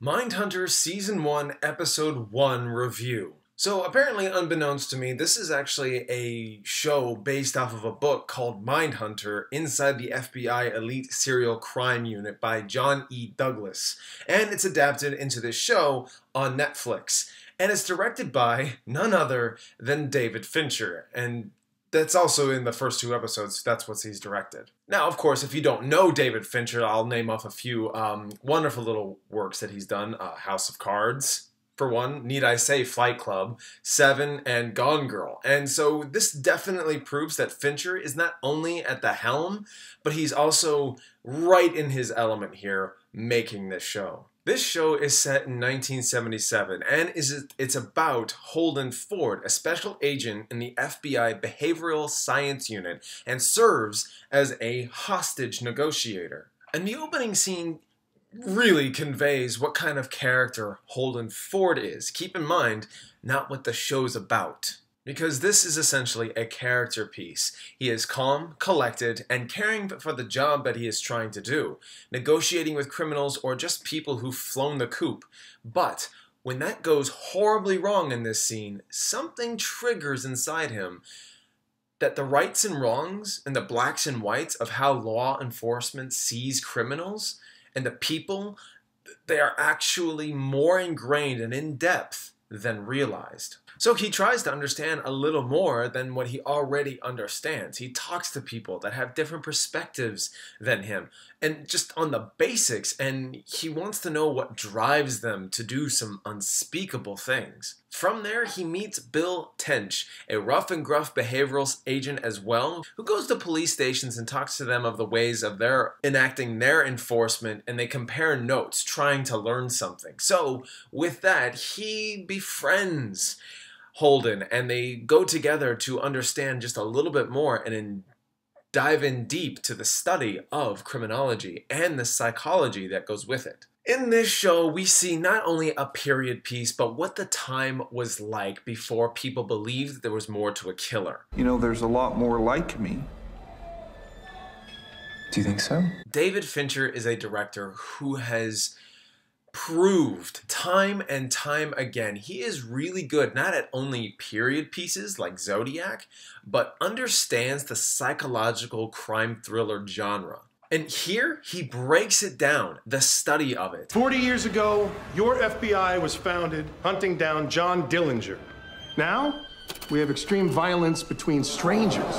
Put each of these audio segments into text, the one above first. Mindhunter Season 1, Episode 1 Review. So apparently, unbeknownst to me, this is actually a show based off of a book called Mindhunter Inside the FBI Elite Serial Crime Unit by John E. Douglas, and it's adapted into this show on Netflix, and it's directed by none other than David Fincher, and that's also in the first two episodes, that's what he's directed. Now, of course, if you don't know David Fincher, I'll name off a few wonderful little works that he's done. House of Cards, for one, need I say Fight Club, Seven, and Gone Girl. And so this definitely proves that Fincher is not only at the helm, but he's also right in his element here making this show. This show is set in 1977, and it's about Holden Ford, a special agent in the FBI Behavioral Science Unit, and serves as a hostage negotiator. And the opening scene really conveys what kind of character Holden Ford is. Keep in mind, not what the show's about, because this is essentially a character piece. He is calm, collected, and caring for the job that he is trying to do, negotiating with criminals or just people who've flown the coop. But when that goes horribly wrong in this scene, something triggers inside him that the rights and wrongs and the blacks and whites of how law enforcement sees criminals and the people, they are actually more ingrained and in depth than realized. So he tries to understand a little more than what he already understands. He talks to people that have different perspectives than him, and just on the basics, and he wants to know what drives them to do some unspeakable things. From there, he meets Bill Tench, a rough and gruff behavioral agent as well, who goes to police stations and talks to them of the ways of their enacting their enforcement, and they compare notes, trying to learn something. So with that, he befriends Holden, and they go together to understand just a little bit more and dive in deep to the study of criminology and the psychology that goes with it. In this show, we see not only a period piece, but what the time was like before people believed that there was more to a killer. You know, there's a lot more like me. Do you think so? David Fincher is a director who has proved time and time again he is really good not at only period pieces like Zodiac, but understands the psychological crime thriller genre. And here he breaks it down, the study of it. 40 years ago, your FBI was founded hunting down John Dillinger. Now, we have extreme violence between strangers.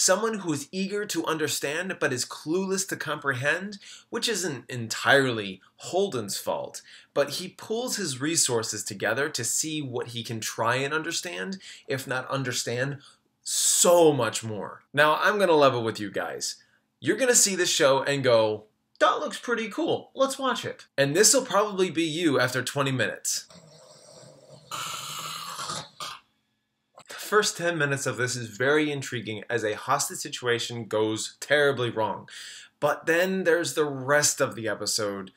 Someone who is eager to understand but is clueless to comprehend, which isn't entirely Holden's fault, but he pulls his resources together to see what he can try and understand, if not understand, so much more. Now, I'm gonna level with you guys. You're gonna see this show and go, that looks pretty cool, let's watch it. And this'll probably be you after 20 minutes. The first 10 minutes of this is very intriguing as a hostage situation goes terribly wrong. But then there's the rest of the episode,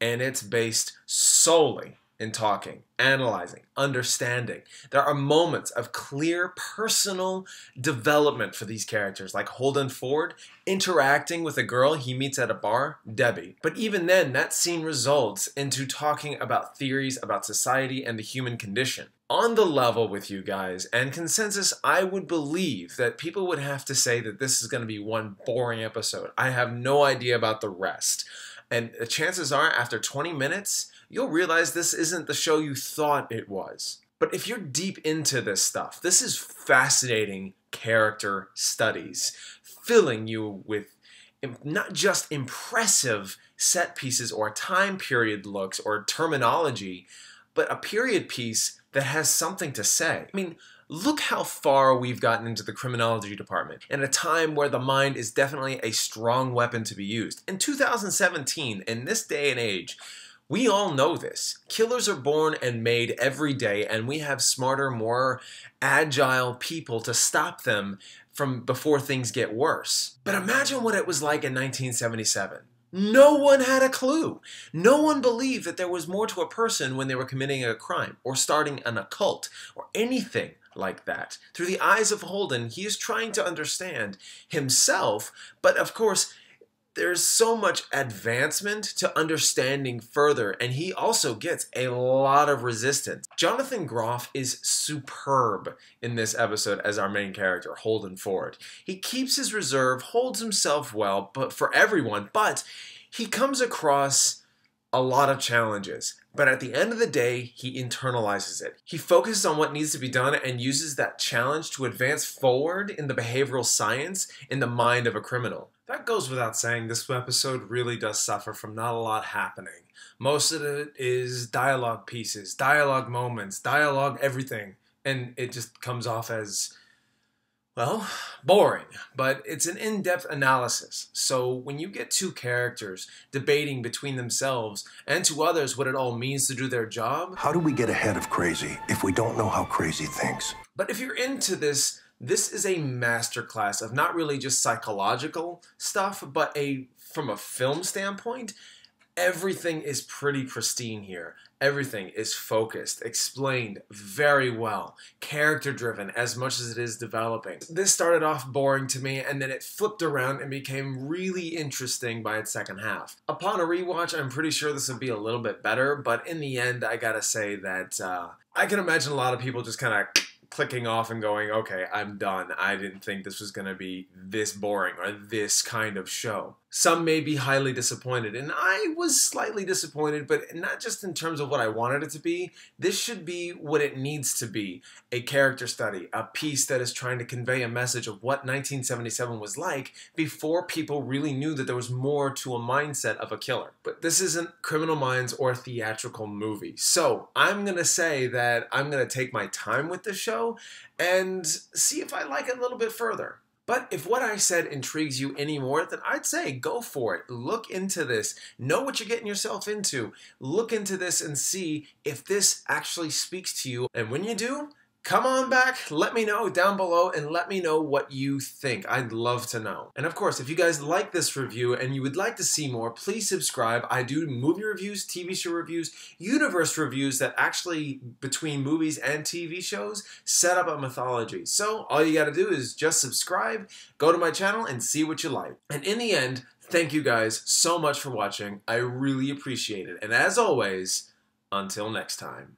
and it's based solely in talking, analyzing, understanding. There are moments of clear personal development for these characters, like Holden Ford interacting with a girl he meets at a bar, Debbie. But even then, that scene results into talking about theories about society and the human condition. On the level with you guys, and consensus, I would believe that people would have to say that this is going to be one boring episode. I have no idea about the rest. And the chances are, after 20 minutes, you'll realize this isn't the show you thought it was. But if you're deep into this stuff, this is fascinating character studies, filling you with not just impressive set pieces or time period looks or terminology, but a period piece that has something to say. I mean, look how far we've gotten into the criminology department in a time where the mind is definitely a strong weapon to be used. In 2017, in this day and age, we all know this. Killers are born and made every day, and we have smarter, more agile people to stop them from before things get worse. But imagine what it was like in 1977. No one had a clue. No one believed that there was more to a person when they were committing a crime or starting an occult or anything like that. Through the eyes of Holden, he is trying to understand himself, but of course, There's so much advancement to understanding further, and he also gets a lot of resistance. Jonathan Groff is superb in this episode as our main character, Holden Ford. He keeps his reserve, holds himself well, but for everyone, but he comes across a lot of challenges. But at the end of the day, he internalizes it. He focuses on what needs to be done and uses that challenge to advance forward in the behavioral science in the mind of a criminal. That goes without saying, this episode really does suffer from not a lot happening. Most of it is dialogue pieces, dialogue moments, dialogue everything, and it just comes off as, well, boring. But it's an in-depth analysis, so when you get two characters debating between themselves and to others what it all means to do their job. How do we get ahead of crazy if we don't know how crazy thinks? But if you're into this, this is a masterclass of not really just psychological stuff, but from a film standpoint, everything is pretty pristine here. Everything is focused, explained very well, character-driven as much as it is developing. This started off boring to me, and then it flipped around and became really interesting by its second half. Upon a rewatch, I'm pretty sure this would be a little bit better, but in the end, I gotta say that I can imagine a lot of people just kind of clicking off and going, okay, I'm done. I didn't think this was going to be this boring or this kind of show. Some may be highly disappointed, and I was slightly disappointed, but not just in terms of what I wanted it to be. This should be what it needs to be, a character study, a piece that is trying to convey a message of what 1977 was like before people really knew that there was more to a mindset of a killer. But this isn't Criminal Minds or a theatrical movie, so I'm going to say that I'm going to take my time with this show and see if I like it a little bit further. But if what I said intrigues you any more, then I'd say go for it. Look into this. Know what you're getting yourself into. Look into this and see if this actually speaks to you. And when you do, come on back, let me know down below, and let me know what you think. I'd love to know. And of course, if you guys like this review and you would like to see more, please subscribe. I do movie reviews, TV show reviews, universe reviews that actually, between movies and TV shows, set up a mythology. So all you gotta do is just subscribe, go to my channel, and see what you like. And in the end, thank you guys so much for watching. I really appreciate it. And as always, until next time.